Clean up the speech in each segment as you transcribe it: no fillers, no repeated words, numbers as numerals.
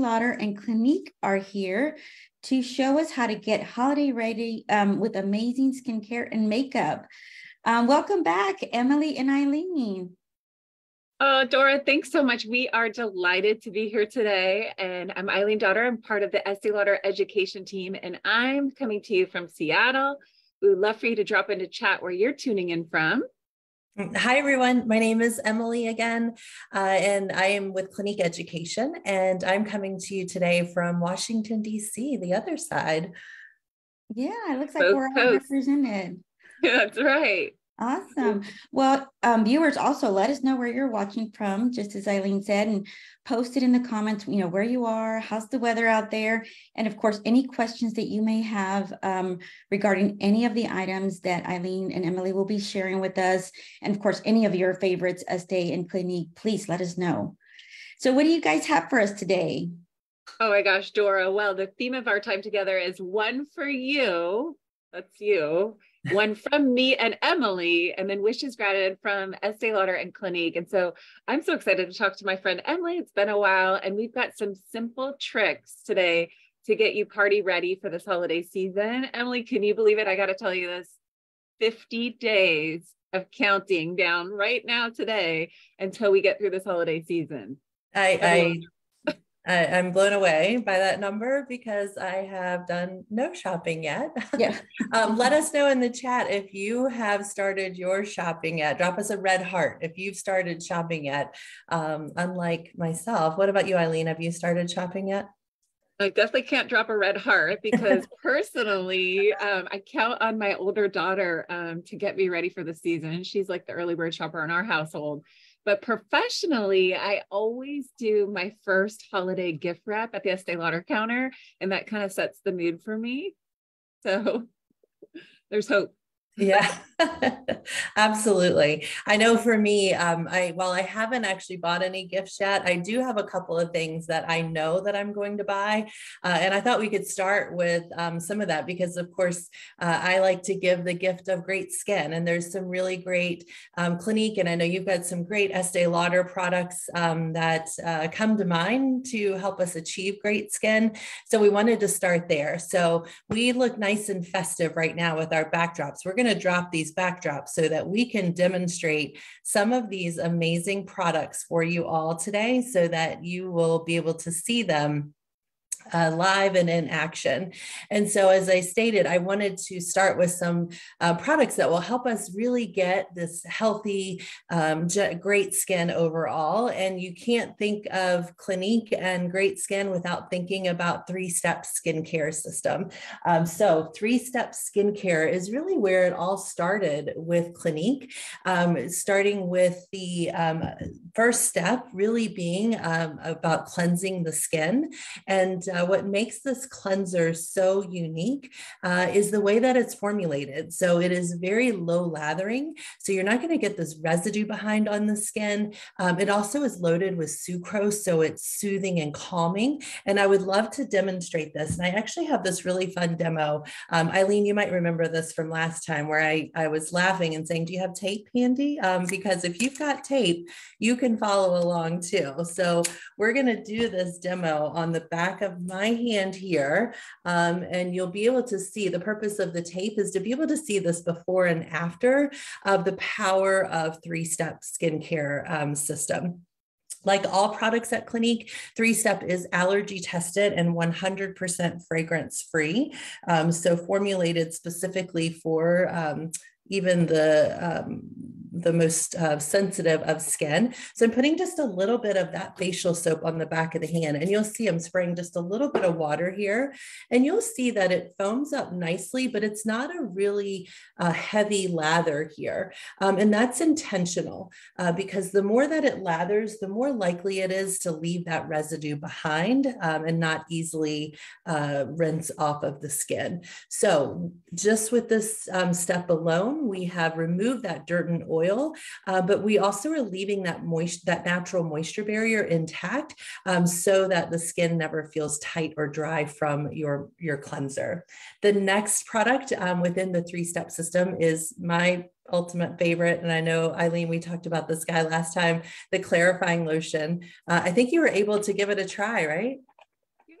Lauder and Clinique are here to show us how to get holiday ready with amazing skincare and makeup. Welcome back, Emily and Eileen. Oh, Dora, thanks so much. We are delighted to be here today. And I'm Eileen Daughter. I'm part of the Estée Lauder education team, and I'm coming to you from Seattle. We would love for you to drop into chat where you're tuning in from. Hi, everyone. My name is Emily again, and I am with Clinique Education, and I'm coming to you today from Washington, D.C., the other side. Yeah, it looks like we're all represented. Yeah, that's right. Awesome. Well, viewers, also let us know where you're watching from, just as Eileen said, and post it in the comments, you know, where you are, how's the weather out there, and of course, any questions that you may have regarding any of the items that Eileen and Emily will be sharing with us, and of course, any of your favorites, Estée and Clinique, please let us know. So what do you guys have for us today? Oh my gosh, Dora. Well, the theme of our time together is one for you. That's you. One from me and Emily, and then wishes granted from Estée Lauder and Clinique. And so I'm so excited to talk to my friend Emily. It's been a while, and we've got some simple tricks today to get you party ready for this holiday season. Emily, can you believe it? I got to tell you this, 50 days of counting down right now today until we get through this holiday season. I'm blown away by that number because I have done no shopping yet. Yeah. Let us know in the chat if you have started your shopping yet. Drop us a red heart if you've started shopping yet. Unlike myself, what about you, Eileen? Have you started shopping yet? I definitely can't drop a red heart because personally, I count on my older daughter to get me ready for the season. She's like the early bird shopper in our household. But professionally, I always do my first holiday gift wrap at the Estée Lauder counter, and that kind of sets the mood for me. So there's hope. Yeah, absolutely. I know for me, while I haven't actually bought any gifts yet, I do have a couple of things that I know that I'm going to buy. And I thought we could start with some of that because, of course, I like to give the gift of great skin. And there's some really great Clinique, and I know you've got some great Estée Lauder products that come to mind to help us achieve great skin. So we wanted to start there. So we look nice and festive right now with our backdrops. We're going to drop these backdrops so that we can demonstrate some of these amazing products for you all today so that you will be able to see them live and in action. And so, as I stated, I wanted to start with some products that will help us really get this healthy, great skin overall. And you can't think of Clinique and great skin without thinking about three-step skincare system. So three-step skincare is really where it all started with Clinique, starting with the first step really being about cleansing the skin. And what makes this cleanser so unique is the way that it's formulated. So it is very low lathering. So you're not going to get this residue behind on the skin. It also is loaded with sucrose. So it's soothing and calming. And I would love to demonstrate this. And I actually have this really fun demo. Eileen, you might remember this from last time where I was laughing and saying, do you have tape handy? Because if you've got tape, you can follow along too. So we're going to do this demo on the back of my hand here, and you'll be able to see the purpose of the tape is to be able to see this before and after of the power of three-step skincare system. Like all products at Clinique, three-step is allergy tested and 100% fragrance free. So formulated specifically for even the most sensitive of skin. So I'm putting just a little bit of that facial soap on the back of the hand, and you'll see I'm spraying just a little bit of water here, and you'll see that it foams up nicely, but it's not a really heavy lather here. And that's intentional because the more that it lathers, the more likely it is to leave that residue behind and not easily rinse off of the skin. So just with this step alone, we have removed that dirt and oil, but we also are leaving that natural moisture barrier intact so that the skin never feels tight or dry from your cleanser. The next product within the three-step system is my ultimate favorite. And I know, Eileen, we talked about this guy last time, the clarifying lotion. I think you were able to give it a try, right?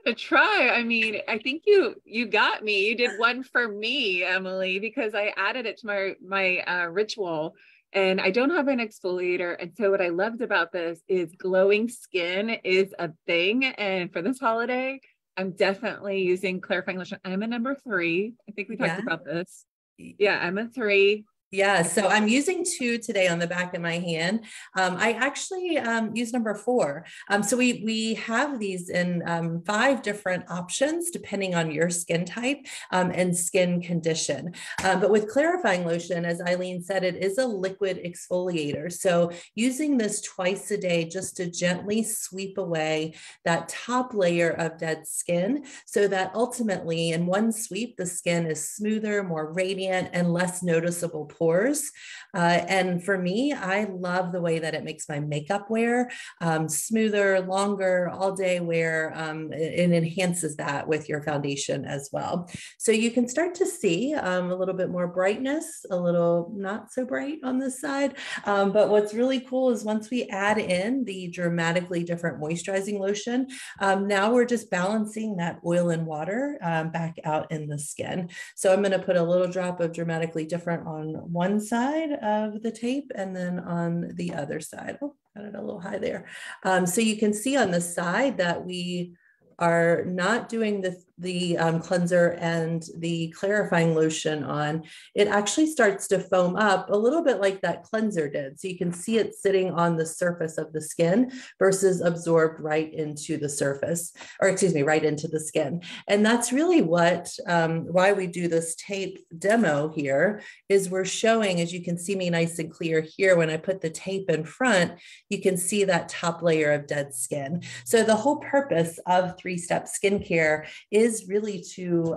a try. I mean, I think you got me. You did one for me, Emily, because I added it to my ritual, and I don't have an exfoliator. And so what I loved about this is glowing skin is a thing. And for this holiday, I'm definitely using clarifying lotion. I'm a number 3. I think we talked about this. Yeah, I'm a 3. Yeah. So I'm using 2 today on the back of my hand. I actually use number 4. So we have these in 5 different options, depending on your skin type and skin condition. But with clarifying lotion, as Eileen said, it is a liquid exfoliator. So using this twice a day, just to gently sweep away that top layer of dead skin, so that ultimately in one sweep, the skin is smoother, more radiant, and less noticeable pores. And for me, I love the way that it makes my makeup wear smoother, longer, all day wear, and enhances that with your foundation as well. So you can start to see a little bit more brightness, a little not so bright on this side. But what's really cool is once we add in the dramatically different moisturizing lotion, now we're just balancing that oil and water back out in the skin. So I'm going to put a little drop of dramatically different on one side of the tape and then on the other side. Oh, got it a little high there. So you can see on the side that we are not doing the cleanser and the clarifying lotion on. It actually starts to foam up a little bit like that cleanser did. So you can see it sitting on the surface of the skin versus absorbed right into the surface, or excuse me, right into the skin. And that's really what, why we do this tape demo here, is we're showing, as you can see me nice and clear here, when I put the tape in front, you can see that top layer of dead skin. So the whole purpose of 3-step skincare is really to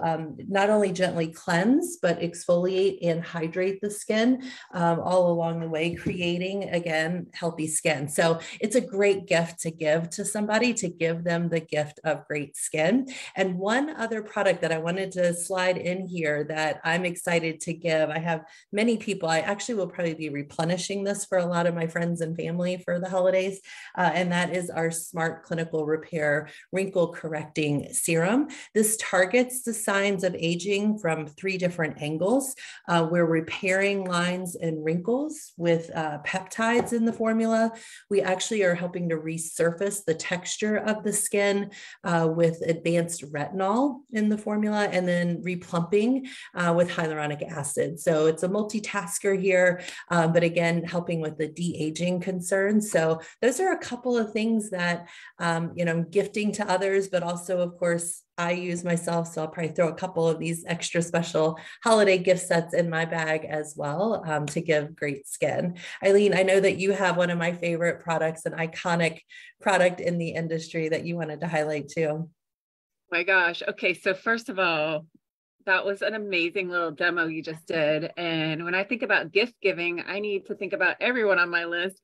not only gently cleanse, but exfoliate and hydrate the skin all along the way, creating, again, healthy skin. So it's a great gift to give to somebody, to give them the gift of great skin. And one other product that I wanted to slide in here that I'm excited to give, I have many people, I actually will probably be replenishing this for a lot of my friends and family for the holidays, and that is our Smart Clinical Repair Wrinkle Correcting Serum. This targets the signs of aging from 3 different angles. We're repairing lines and wrinkles with peptides in the formula. We actually are helping to resurface the texture of the skin with advanced retinol in the formula, and then replumping with hyaluronic acid. So it's a multitasker here, but again, helping with the de-aging concerns. So those are a couple of things that you know, I'm gifting to others, but also, of course, I use myself, so I'll probably throw a couple of these extra special holiday gift sets in my bag as well to give great skin. Eileen, I know that you have one of my favorite products, an iconic product in the industry that you wanted to highlight too. My gosh. Okay. So first of all, that was an amazing little demo you just did. And when I think about gift giving, I need to think about everyone on my list.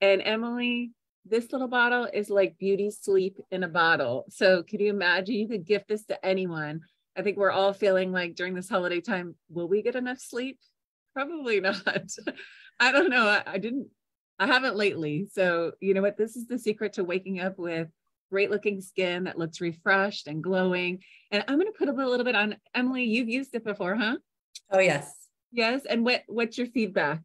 And Emily, this little bottle is like beauty sleep in a bottle. So could you imagine you could gift this to anyone? I think we're all feeling like during this holiday time, will we get enough sleep? Probably not. I don't know. I haven't lately. So you know what? This is the secret to waking up with great looking skin that looks refreshed and glowing. And I'm going to put a little bit on. Emily, you've used it before, huh? Oh, yes. Yes. And what's your feedback?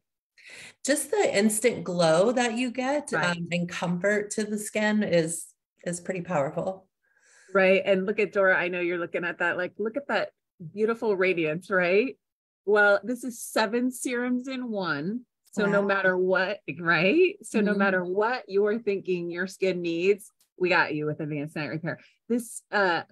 Just the instant glow that you get, right, and comfort to the skin is pretty powerful. Right. And look at Dora. I know you're looking at that. Like, look at that beautiful radiance, right? Well, this is 7 serums in one. So wow. No matter what, right? So no matter what you're thinking your skin needs, we got you with Advanced Night Repair. This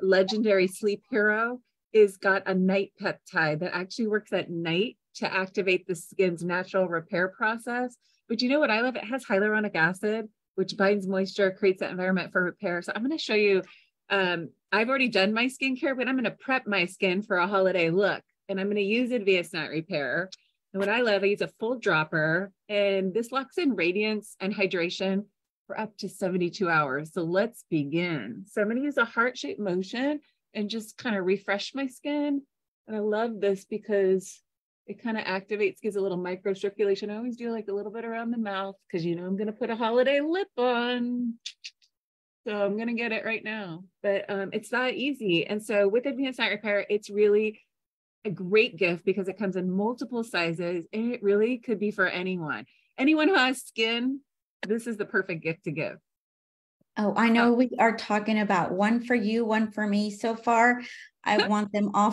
legendary sleep hero is got a night peptide that actually works at night to activate the skin's natural repair process. But you know what I love? It has hyaluronic acid, which binds moisture, creates that environment for repair. So I'm going to show you, I've already done my skincare, but I'm going to prep my skin for a holiday look. And I'm going to use Advanced Night Repair. And what I love, I use a full dropper, and this locks in radiance and hydration for up to 72 hours. So let's begin. So I'm going to use a heart-shaped motion and just kind of refresh my skin. And I love this because it kind of activates, gives a little microcirculation. I always do like a little bit around the mouth because, you know, I'm going to put a holiday lip on. So I'm going to get it right now, but it's that easy. And so with Advanced Night Repair, it's really a great gift because it comes in multiple sizes and it really could be for anyone. Anyone who has skin, this is the perfect gift to give. Oh, I know we are talking about one for you, one for me so far. I want them all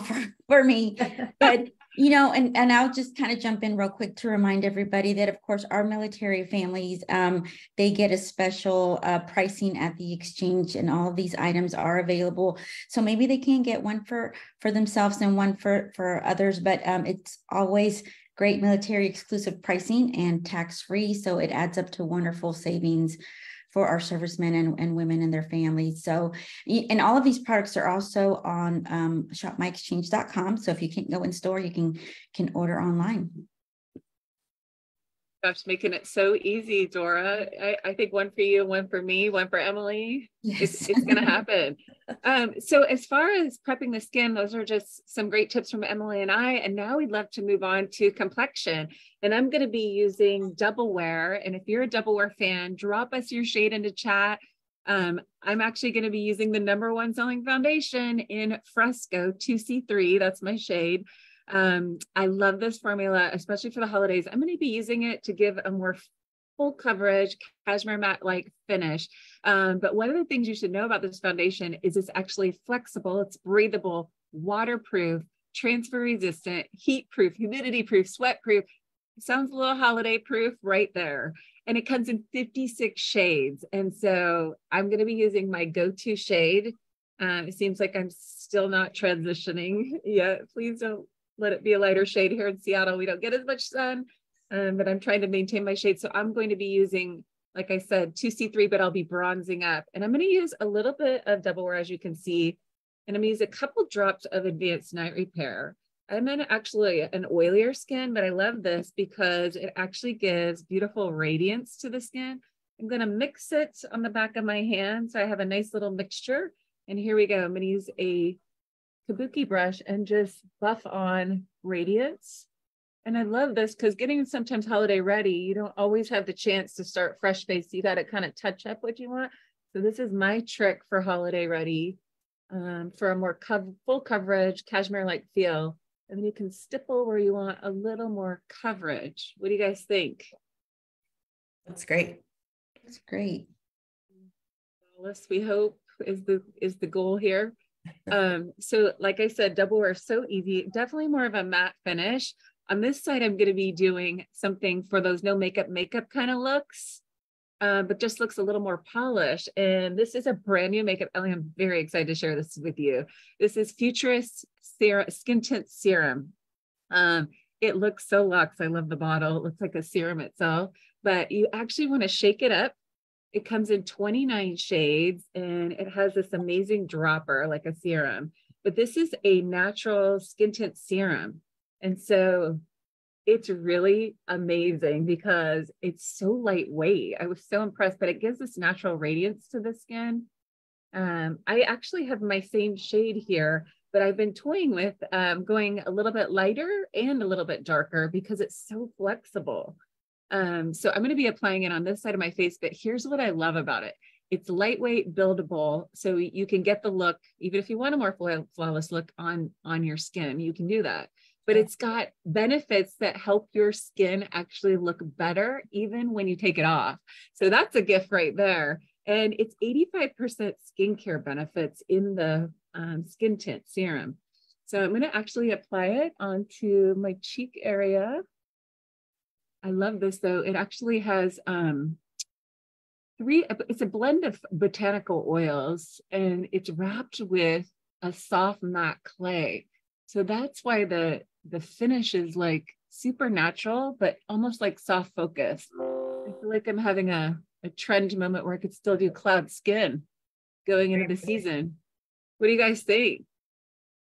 for me, but you know, and I'll just kind of jump in real quick to remind everybody that, of course, our military families, they get a special pricing at the exchange, and all of these items are available. So maybe they can get one for themselves and one for others, but it's always great military exclusive pricing and tax-free. So it adds up to wonderful savings for our servicemen and women and their families. So, and all of these products are also on shopmyexchange.com. So if you can't go in store, you can order online. Gosh, making it so easy, Dora. I think one for you, one for me, one for Emily. Yes. It's gonna happen. So as far as prepping the skin, those are just some great tips from Emily and I. And now we'd love to move on to complexion. And I'm gonna be using Double Wear. And if you're a Double Wear fan, drop us your shade into chat. I'm actually gonna be using the #1 selling foundation in Fresco 2C3, that's my shade. I love this formula, especially for the holidays. I'm going to be using it to give a more full coverage, cashmere matte-like finish. But one of the things you should know about this foundation is it's actually flexible, it's breathable, waterproof, transfer resistant, heat-proof, humidity-proof, sweat-proof. Sounds a little holiday-proof right there. And it comes in 56 shades. And so I'm going to be using my go-to shade. It seems like I'm still not transitioning yet. Please don't let it be a lighter shade. Here in Seattle, we don't get as much sun, but I'm trying to maintain my shade. So I'm going to be using, like I said, 2C3, but I'll be bronzing up. And I'm going to use a little bit of Double Wear, as you can see. And I'm going to use a couple drops of Advanced Night Repair. I'm in actually an oilier skin, but I love this because it actually gives beautiful radiance to the skin. I'm going to mix it on the back of my hand, so I have a nice little mixture. And here we go. I'm going to use a kabuki brush and just buff on radiance. And I love this because getting sometimes holiday ready, you don't always have the chance to start fresh face. You got to kind of touch up what you want. So this is my trick for holiday ready, for a more full coverage, cashmere-like feel. And then you can stipple where you want a little more coverage. What do you guys think? That's great. That's great. We hope is the goal here. So like I said, Double Wear is so easy, definitely more of a matte finish. On this side, I'm going to be doing something for those no makeup kind of looks, but just looks a little more polished. And this is a brand new makeup. Ellie, I'm very excited to share this with you. This is Futurist Skin Tint Serum. It looks so luxe. I love the bottle. It looks like a serum itself, but you actually want to shake it up. It comes in 29 shades and it has this amazing dropper like a serum, but this is a natural skin tint serum. And so it's really amazing because it's so lightweight. I was so impressed, but it gives this natural radiance to the skin. I actually have my same shade here, but I've been toying with going a little bit lighter and a little bit darker because it's so flexible. So I'm going to be applying it on this side of my face, but here's what I love about it. It's lightweight, buildable, so you can get the look, even if you want a more flawless look on your skin, you can do that. But it's got benefits that help your skin actually look better, even when you take it off. So that's a gift right there. And it's 85% skincare benefits in the skin tint serum. So I'm going to actually apply it onto my cheek area. I love this though. It actually has it's a blend of botanical oils and it's wrapped with a soft matte clay. So that's why the finish is like super natural, but almost like soft focus. I feel like I'm having a trend moment where I could still do cloud skin going into the season. What do you guys think?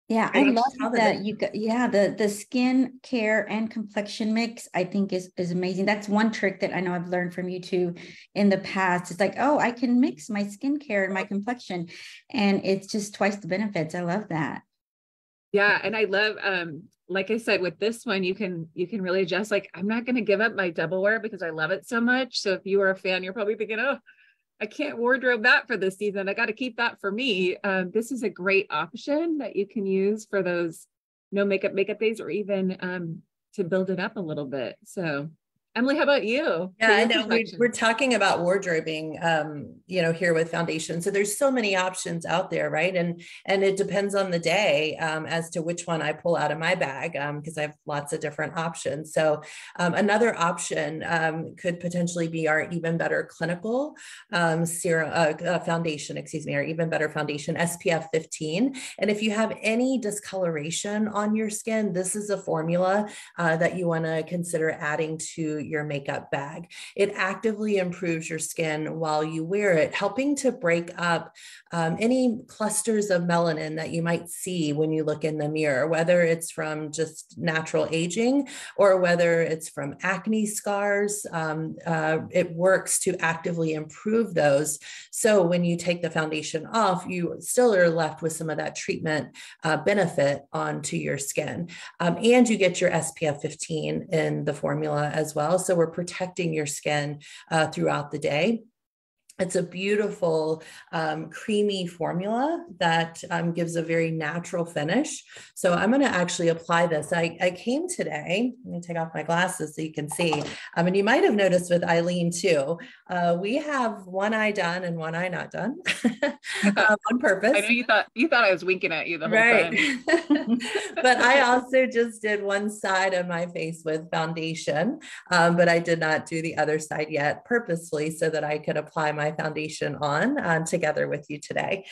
Yeah, I love that you got, yeah, the skin care and complexion mix, I think is amazing. That's one trick that I know I've learned from you two in the past. It's like, oh, I can mix my skincare and my complexion, and it's just twice the benefits. I love that. Yeah, and I love, like I said, with this one, you can really adjust. Like, I'm not going to give up my Double Wear because I love it so much. So if you are a fan, you're probably thinking, oh, I can't wardrobe that for this season. I got to keep that for me. This is a great option that you can use for those no makeup makeup days, or even to build it up a little bit. So Emily, how about you? Yeah, I know we're talking about wardrobing, you know, here with foundation. So there's so many options out there, right? And it depends on the day as to which one I pull out of my bag, because I have lots of different options. So another option could potentially be our Even Better Clinical serum foundation, excuse me, or Even Better Foundation SPF 15. And if you have any discoloration on your skin, this is a formula that you want to consider adding to your makeup bag. It actively improves your skin while you wear it, helping to break up any clusters of melanin that you might see when you look in the mirror, whether it's from just natural aging or whether it's from acne scars. It works to actively improve those. So when you take the foundation off, you still are left with some of that treatment benefit onto your skin. And you get your SPF 15 in the formula as well. So we're protecting your skin throughout the day. It's a beautiful creamy formula that gives a very natural finish. So I'm going to actually apply this. I came today, let me take off my glasses so you can see. And you might have noticed with Eileen too, we have one eye done and one eye not done on purpose. I know you thought I was winking at you the whole time. But I also just did one side of my face with foundation, but I did not do the other side yet purposely so that I could apply my foundation on together with you today.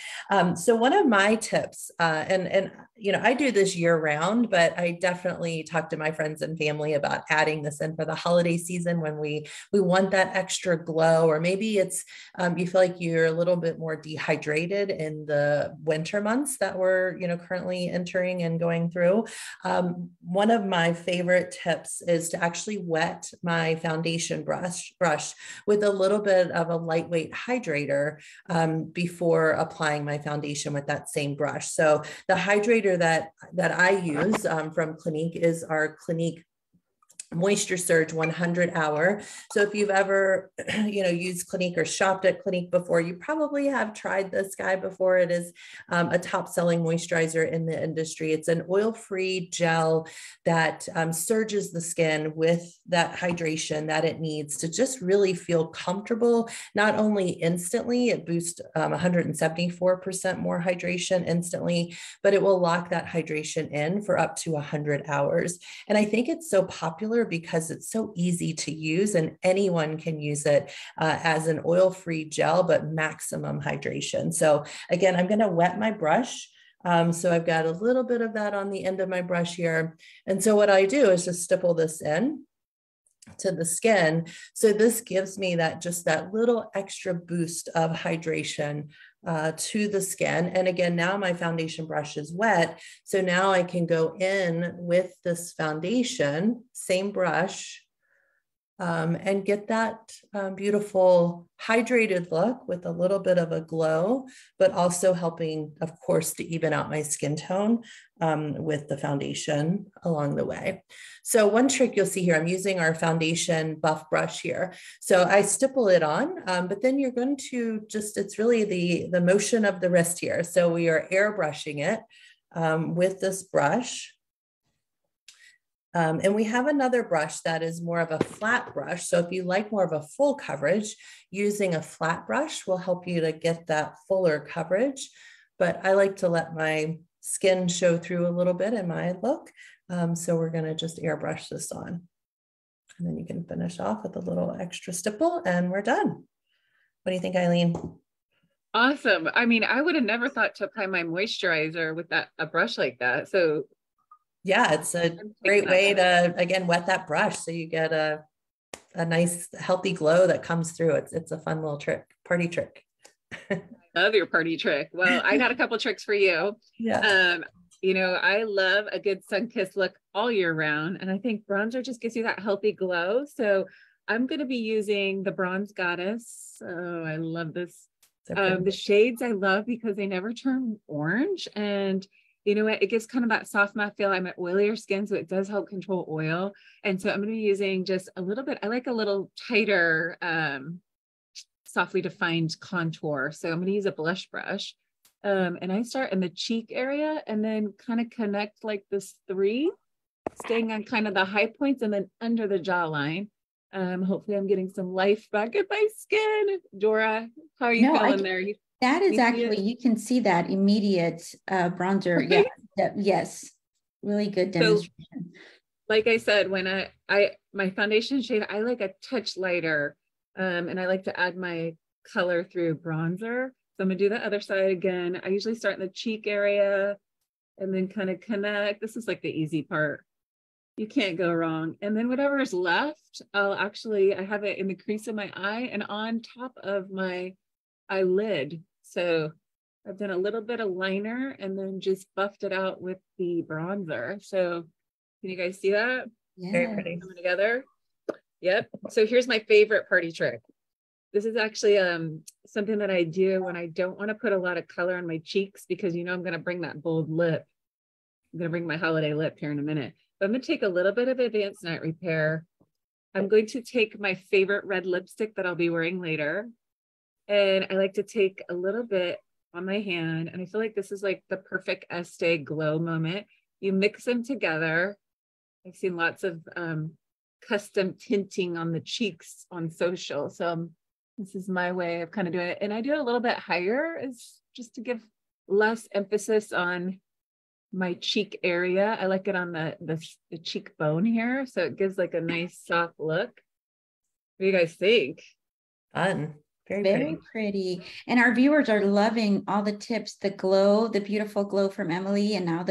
So one of my tips, and you know, I do this year round, but I definitely talk to my friends and family about adding this in for the holiday season when we want that extra glow, or maybe it's you feel like you're a little bit more dehydrated in the winter months that we're, you know, currently entering and going through. One of my favorite tips is to actually wet my foundation brush with a little bit of a lightweight hydrator before applying my foundation with that same brush. So the hydrator that I use from Clinique is our Clinique Moisture Surge 100 Hour. So if you've ever, you know, used Clinique or shopped at Clinique before, you probably have tried this guy before. It is a top-selling moisturizer in the industry. It's an oil-free gel that surges the skin with that hydration that it needs to just really feel comfortable. Not only instantly, it boosts 174% more hydration instantly, but it will lock that hydration in for up to 100 hours. And I think it's so popular because it's so easy to use and anyone can use it as an oil-free gel, but maximum hydration. So again, I'm going to wet my brush. So I've got a little bit of that on the end of my brush here. And so what I do is just stipple this in to the skin. So this gives me that just that little extra boost of hydration to the skin. And again, now my foundation brush is wet. So now I can go in with this foundation, same brush, and get that beautiful hydrated look with a little bit of a glow, but also helping, of course, to even out my skin tone with the foundation along the way. So one trick you'll see here, I'm using our foundation buff brush here. So I stipple it on, but then you're going to just, it's really the motion of the wrist here. So we are airbrushing it with this brush. And we have another brush that is more of a flat brush. So if you like more of a full coverage, using a flat brush will help you to get that fuller coverage. But I like to let my skin show through a little bit in my look. So we're going to just airbrush this on. And then you can finish off with a little extra stipple and we're done. What do you think, Eileen? Awesome. I mean, I would have never thought to apply my moisturizer with a brush like that. So yeah, it's a great way to, again, wet that brush so you get a nice healthy glow that comes through. It's a fun little trick, party trick. I love your party trick. Well, I got a couple tricks for you. Yeah. You know, I love a good sun-kissed look all year round. And I think bronzer just gives you that healthy glow. So I'm going to be using the Bronze Goddess. Oh, I love this. The shades I love because they never turn orange, and you know what? It gives kind of that soft matte feel. I'm at oilier skin, so it does help control oil. And so I'm going to be using just a little bit. I like a little tighter softly defined contour. So I'm going to use a blush brush. And I start in the cheek area and then kind of connect like this three, staying on kind of the high points and then under the jawline. Hopefully I'm getting some life back in my skin. Dora, how are you feeling there? That is actually, you can see that immediate bronzer. Right? Yeah. Yes. Really good demonstration. So, like I said, when my foundation shade, I like a touch lighter, and I like to add my color through bronzer. So I'm gonna do the other side again. I usually start in the cheek area and then kind of connect. This is like the easy part. You can't go wrong. And then whatever is left, I have it in the crease of my eye and on top of my eyelid. So I've done a little bit of liner and then just buffed it out with the bronzer. So can you guys see that? Yeah. Very pretty coming together. Yep. So here's my favorite party trick. This is actually something that I do when I don't want to put a lot of color on my cheeks, because, you know, I'm going to bring that bold lip. I'm going to bring my holiday lip here in a minute, but I'm going to take a little bit of Advanced Night Repair. I'm going to take my favorite red lipstick that I'll be wearing later. And I like to take a little bit on my hand. And I feel like this is like the perfect Estée glow moment. You mix them together. I've seen lots of custom tinting on the cheeks on social. So this is my way of kind of doing it. And I do it a little bit higher, is just to give less emphasis on my cheek area. I like it on the cheekbone here. So it gives like a nice soft look. What do you guys think? Fun. Very pretty. And our viewers are loving all the tips, the glow, the beautiful glow from Emily, and now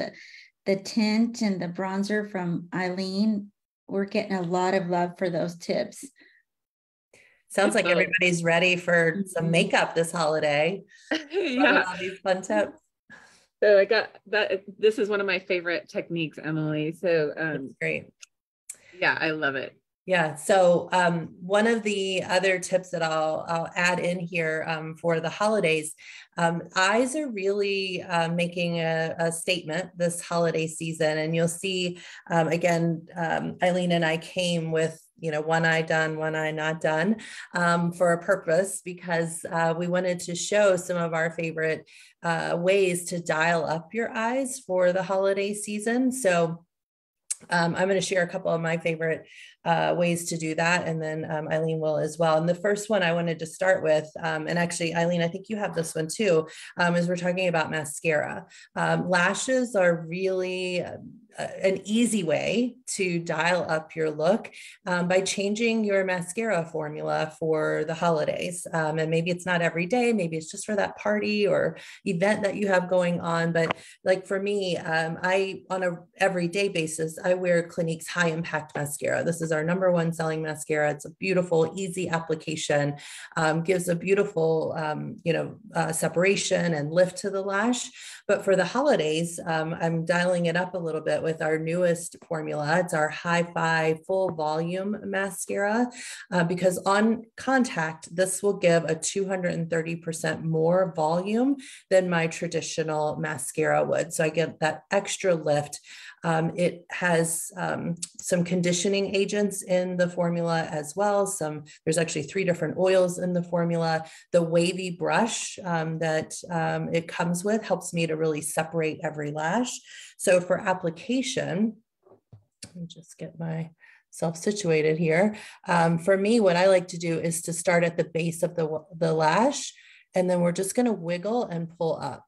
the tint and the bronzer from Eileen. We're getting a lot of love for those tips. Sounds like everybody's ready for some makeup this holiday. Yeah. All these fun tips. So I got that. This is one of my favorite techniques, Emily. So great. Yeah, I love it. Yeah. So one of the other tips that I'll add in here for the holidays, eyes are really making a statement this holiday season. And you'll see, again, Eileen and I came with, you know, one eye done, one eye not done, for a purpose, because we wanted to show some of our favorite ways to dial up your eyes for the holiday season. So I'm going to share a couple of my favorite ways to do that, and then Eileen will as well. And the first one I wanted to start with, and actually, Eileen, I think you have this one too, is we're talking about mascara. Lashes are really an easy way to dial up your look by changing your mascara formula for the holidays. And maybe it's not every day, maybe it's just for that party or event that you have going on. But like for me, on a everyday basis, I wear Clinique's High Impact Mascara. This is our #1 selling mascara. It's a beautiful, easy application, gives a beautiful, separation and lift to the lash. But for the holidays, I'm dialing it up a little bit with our newest formula. It's our Hi-Fi Full Volume Mascara, because on contact, this will give a 230% more volume than my traditional mascara would. So I get that extra lift. It has some conditioning agents in the formula as well. There's actually 3 different oils in the formula. The wavy brush that it comes with helps me to really separate every lash. So for application, let me just get myself situated here. For me, what I like to do is to start at the base of the lash, and then we're just going to wiggle and pull up.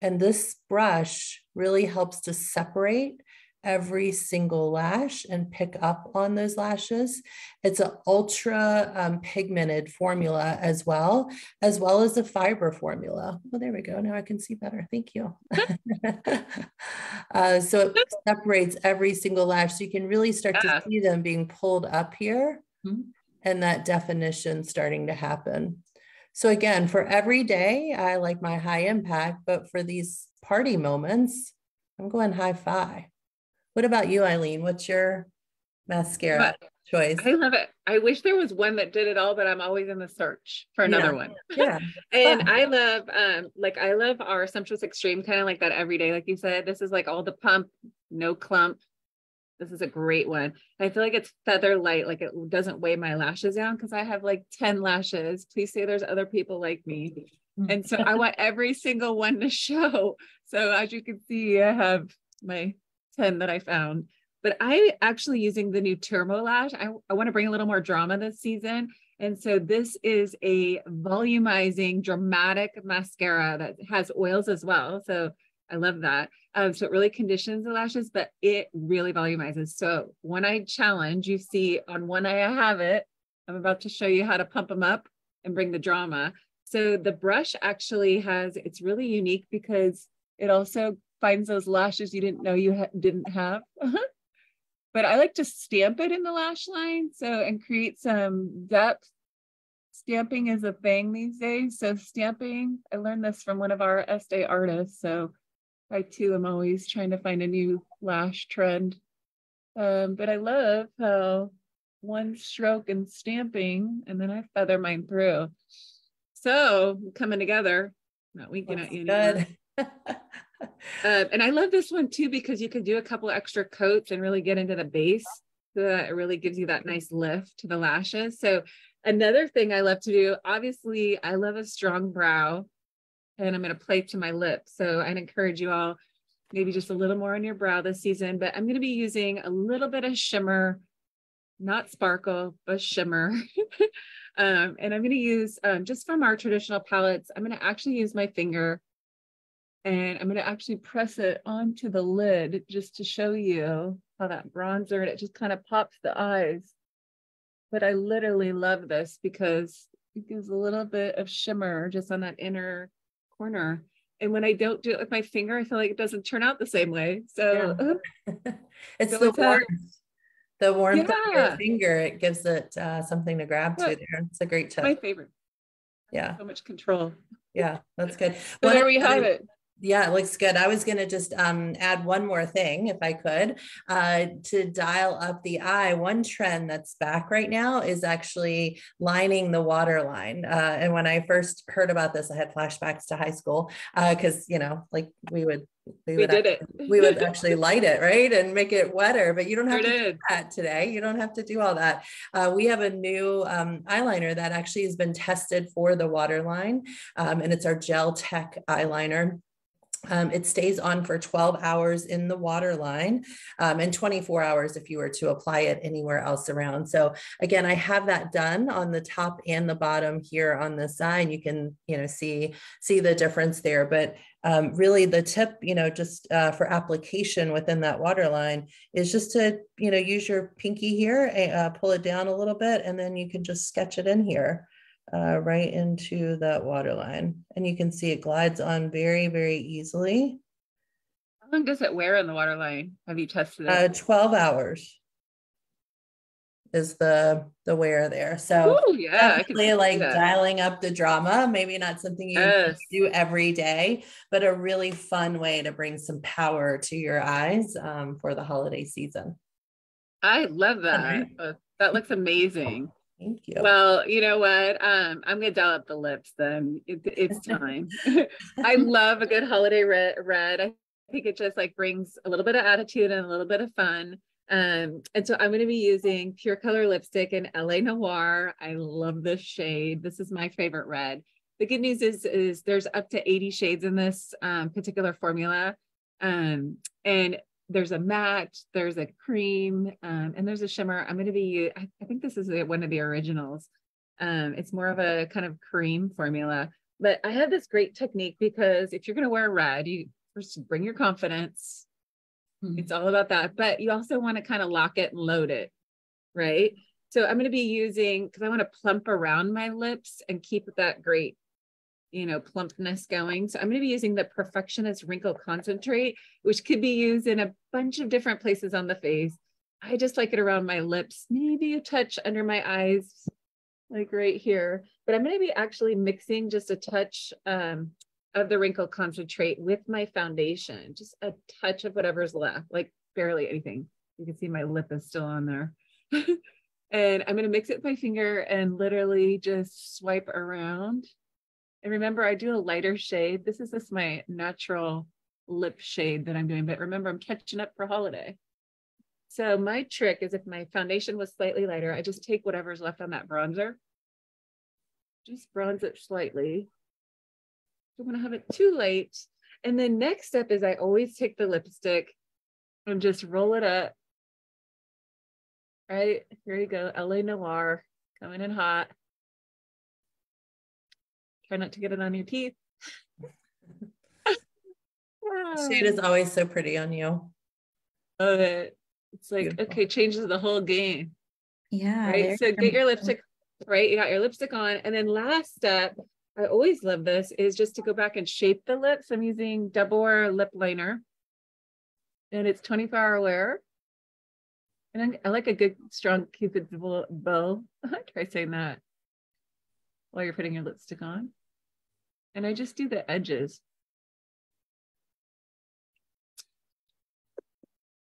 And this brush really helps to separate every single lash and pick up on those lashes. It's an ultra pigmented formula as well as a fiber formula. Well, there we go. Now I can see better. Thank you. So it separates every single lash. So you can really start to see them being pulled up here, and that definition starting to happen. So again, for every day, I like my high impact, but for these party moments, I'm going Hi-Fi. What about you, Eileen? What's your mascara choice? I love it. I wish there was one that did it all, but I'm always in the search for another one. Yeah. And I love, I love our Sumptuous Extreme, kind of like that everyday, like you said. This is like all the pump, no clump. This is a great one. I feel like it's feather light. Like it doesn't weigh my lashes down because I have like 10 lashes. Please say there's other people like me. And so I want every single one to show. So as you can see, I have my 10 that I found, but I actually using the new Termo Lash. I want to bring a little more drama this season. And so this is a volumizing dramatic mascara that has oils as well. So I love that. So it really conditions the lashes, but it really volumizes. So one eye challenge, you see on one eye, I have it. I'm about to show you how to pump them up and bring the drama. So the brush actually has, it's really unique because it also finds those lashes you didn't know you didn't have. But I like to stamp it in the lash line. So, and create some depth. Stamping is a thing these days. So stamping, I learned this from one of our Estée artists. So I too am always trying to find a new lash trend. But I love how one stroke and stamping, and then I feather mine through. So coming together, not winking at you anymore. And I love this one too, because you can do a couple extra coats and really get into the base. So that it really gives you that nice lift to the lashes. So another thing I love to do, obviously I love a strong brow and I'm going to play to my lips. So I'd encourage you all, maybe just a little more on your brow this season, but I'm going to be using a little bit of shimmer, not sparkle, but shimmer. And I'm going to use, just from our traditional palettes, I'm going to actually use my finger. And I'm going to actually press it onto the lid just to show you how that bronzer, and it just kind of pops the eyes. But I literally love this because it gives a little bit of shimmer just on that inner corner. And when I don't do it with my finger, I feel like it doesn't turn out the same way. So yeah. It's so the warmth of your finger. It gives it something to grab to there. It's a great tip. My favorite. Yeah. So much control. Yeah, that's good. Well, there we have it. Yeah, it looks good. I was going to just add one more thing, if I could, to dial up the eye. One trend that's back right now is actually lining the waterline. And when I first heard about this, I had flashbacks to high school because, you know, like we would actually light it, right? And make it wetter, but you don't have to do that today. You don't have to do all that. We have a new eyeliner that actually has been tested for the waterline, and it's our Gel Tech eyeliner. It stays on for 12 hours in the waterline and 24 hours if you were to apply it anywhere else around. So again, I have that done on the top and the bottom here on the side. You can, you know, see the difference there, but really the tip, you know, just for application within that waterline is just to, you know, use your pinky here, pull it down a little bit, and then you can just sketch it in here. Right into that waterline, and you can see it glides on very, very easily. How long does it wear in the waterline? Have you tested it? 12 hours is the wear there. So ooh, yeah, definitely like dialing up the drama, maybe not something you do every day, but a really fun way to bring some power to your eyes for the holiday season. I love that. Right. That looks amazing. Thank you. Well, you know what? I'm going to dial up the lips then. It's time. I love a good holiday red. I think it just like brings a little bit of attitude and a little bit of fun. And so I'm going to be using Pure Color lipstick in LA Noir. I love this shade. This is my favorite red. The good news is there's up to 80 shades in this particular formula. And there's a matte, there's a cream, and there's a shimmer. I'm going to be, I think this is one of the originals. It's more of a kind of cream formula, but I have this great technique because if you're going to wear red, you first bring your confidence. Mm-hmm. It's all about that, but you also want to kind of lock it and load it, right? So I'm going to be using, because I want to plump around my lips and keep that great, you know, plumpness going. So I'm going to be using the Perfectionist Wrinkle Concentrate, which could be used in a bunch of different places on the face. I just like it around my lips, maybe a touch under my eyes, like right here. But I'm going to be actually mixing just a touch of the Wrinkle Concentrate with my foundation, just a touch of whatever's left, like barely anything. You can see my lip is still on there. And I'm going to mix it with my finger and literally just swipe around. And remember, I do a lighter shade. This is just my natural lip shade that I'm doing. But remember, I'm touching up for holiday. So my trick is, if my foundation was slightly lighter, I just take whatever's left on that bronzer, just bronze it slightly. Don't want to have it too light. And then next step is I always take the lipstick and just roll it up. All right, here you go, LA Noir, coming in hot. Try not to get it on your teeth. Shade is always so pretty on you. Love it. It's like, beautiful. Okay, changes the whole game. Yeah. Right. So get your lipstick, right? You got your lipstick on. And then last step, I always love this, is just to go back and shape the lips. I'm using Double Wear lip liner and it's 24-hour wear. And I like a good strong Cupid's bow. Try saying that while you're putting your lipstick on. And I just do the edges.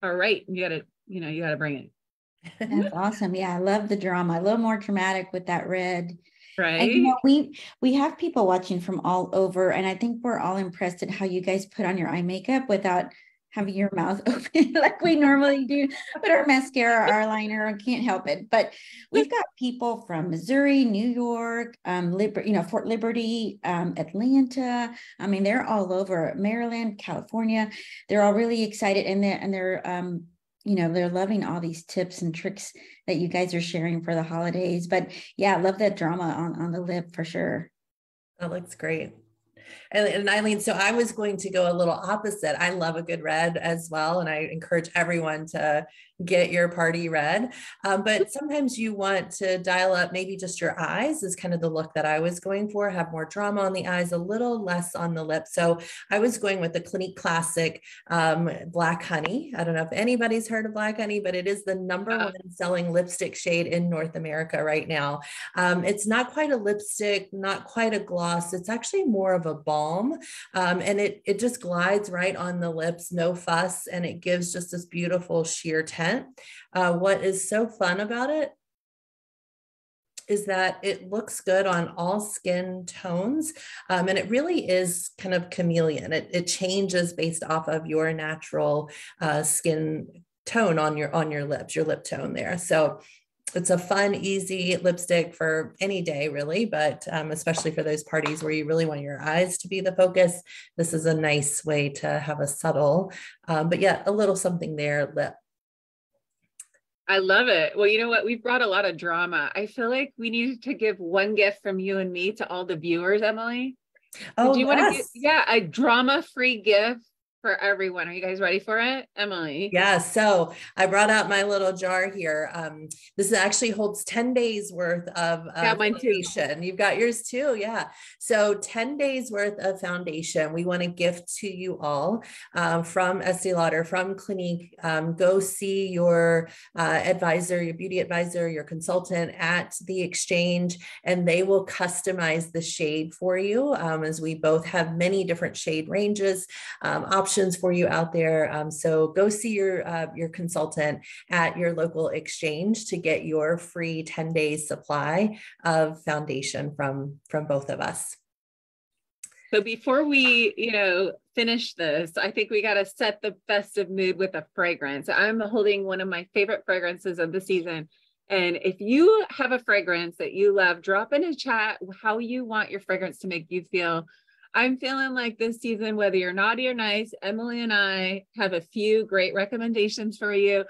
All right, you gotta bring it. That's awesome. Yeah, I love the drama. A little more dramatic with that red. Right. And, you know, we have people watching from all over, and I think we're all impressed at how you guys put on your eye makeup without having your mouth open like we normally do. But our mascara, our liner, can't help it. But we've got people from Missouri, New York, Fort Liberty, Atlanta. I mean, they're all over, Maryland, California. They're all really excited, and they're loving all these tips and tricks that you guys are sharing for the holidays. But yeah, I love that drama on the lip for sure. That looks great. And Eileen, so I was going to go a little opposite. I love a good red as well. And I encourage everyone to get your party red. But sometimes you want to dial up maybe just your eyes is kind of the look that I was going for. Have more drama on the eyes, a little less on the lip. So I was going with the Clinique Classic Black Honey. I don't know if anybody's heard of Black Honey, but it is the number 1 selling lipstick shade in North America right now. It's not quite a lipstick, not quite a gloss. It's actually more of a balm. And it just glides right on the lips, no fuss. And it gives just this beautiful sheer tint. What is so fun about it is that it looks good on all skin tones. And it really is kind of chameleon. It changes based off of your natural skin tone on your lips, your lip tone there. So it's a fun, easy lipstick for any day, really, but especially for those parties where you really want your eyes to be the focus. This is a nice way to have a subtle, but yet a little something there lip. I love it. Well, you know what? We've brought a lot of drama. I feel like we needed to give one gift from you and me to all the viewers, Emily. Oh, do you want to give, a drama-free gift for everyone? Are you guys ready for it, Emily? Yeah. So I brought out my little jar here. This actually holds 10 days worth of foundation. You've got yours too. Yeah. So 10 days worth of foundation. We want to gift to you all from Estée Lauder, from Clinique. Go see your advisor, your beauty advisor, your consultant at the exchange, and they will customize the shade for you, as we both have many different shade ranges, options for you out there. So go see your consultant at your local exchange to get your free 10-day supply of foundation from both of us. So before we, finish this, I think we got to set the festive mood with a fragrance. I'm holding one of my favorite fragrances of the season. And if you have a fragrance that you love, drop in a chat how you want your fragrance to make you feel. I'm feeling like this season, whether you're naughty or nice, Emily and I have a few great recommendations for you.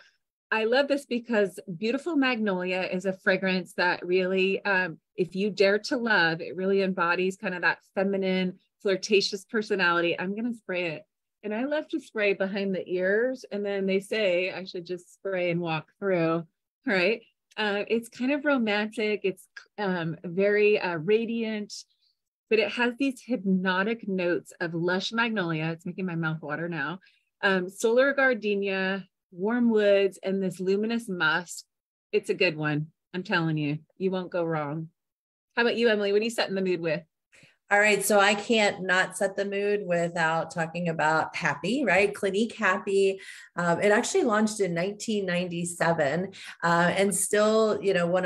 I love this because Beautiful Magnolia is a fragrance that really, if you dare to love, it really embodies kind of that feminine, flirtatious personality. I'm going to spray it. And I love to spray behind the ears. And then they say I should just spray and walk through. All right. It's kind of romantic. It's very radiant. But it has these hypnotic notes of lush magnolia. It's making my mouth water now. Solar gardenia, warm woods, and this luminous musk. It's a good one. I'm telling you, you won't go wrong. How about you, Emily? What are you setting the mood with? All right, so I can't not set the mood without talking about Happy, right? Clinique Happy. It actually launched in 1997 and still, you know, one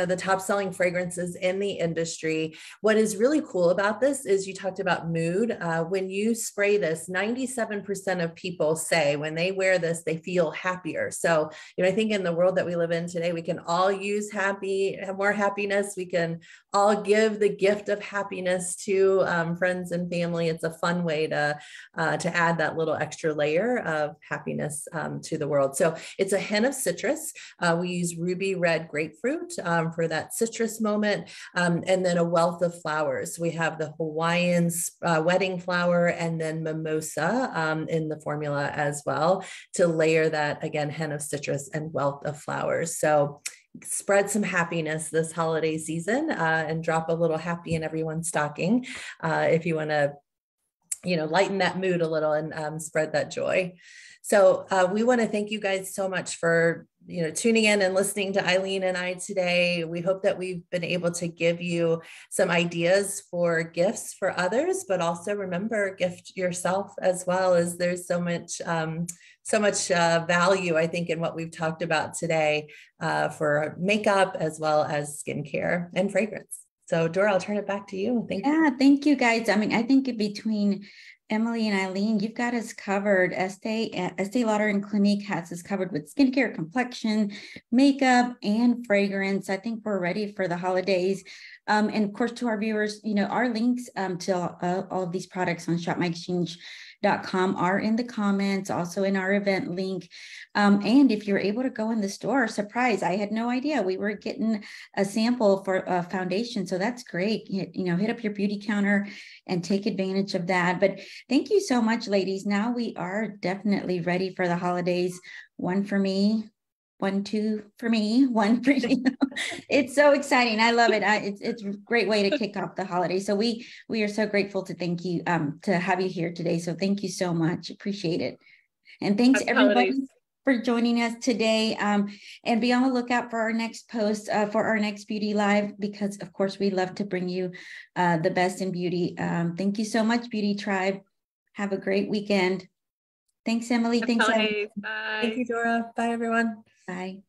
of the top selling fragrances in the industry. What is really cool about this is you talked about mood. When you spray this, 97% of people say when they wear this, they feel happier. So, you know, I think in the world that we live in today, we can all use happy, more happiness. We can all give the gift of happiness to friends and family. It's a fun way to add that little extra layer of happiness to the world. So it's a hint of citrus. We use ruby red grapefruit for that citrus moment, and then a wealth of flowers. We have the Hawaiian wedding flower and then mimosa in the formula as well to layer that, again, hint of citrus and wealth of flowers. So spread some happiness this holiday season and drop a little happy in everyone's stocking if you want to, you know, lighten that mood a little and spread that joy. So we want to thank you guys so much for, you know, tuning in and listening to Eileen and I today. We hope that we've been able to give you some ideas for gifts for others, but also remember, gift yourself as well, as there's so much value, I think, in what we've talked about today for makeup as well as skincare and fragrance. So Dora, I'll turn it back to you. Thank you. Thank you guys. I mean, I think between Emily and Eileen, you've got us covered. Estée Lauder and Clinique has us covered with skincare, complexion, makeup, and fragrance. I think we're ready for the holidays. And of course, to our viewers, you know, our links to all of these products on shopmyexchange.com are in the comments, also in our event link. And if you're able to go in the store, surprise, I had no idea we were getting a sample for a foundation. So that's great. You know, hit up your beauty counter and take advantage of that. But thank you so much, ladies. Now we are definitely ready for the holidays. One for me, two for me, one for you. It's so exciting. I love it. It's a great way to kick off the holiday. So we are so grateful to thank you, to have you here today. So thank you so much. Appreciate it. And thanks everybody for joining us today. And be on the lookout for our next post, for our next Beauty Live, because of course we love to bring you the best in beauty. Thank you so much, Beauty Tribe. Have a great weekend. Thanks, Emily. Thanks, Emily. Bye. Thank you, Dora. Bye, everyone. Bye.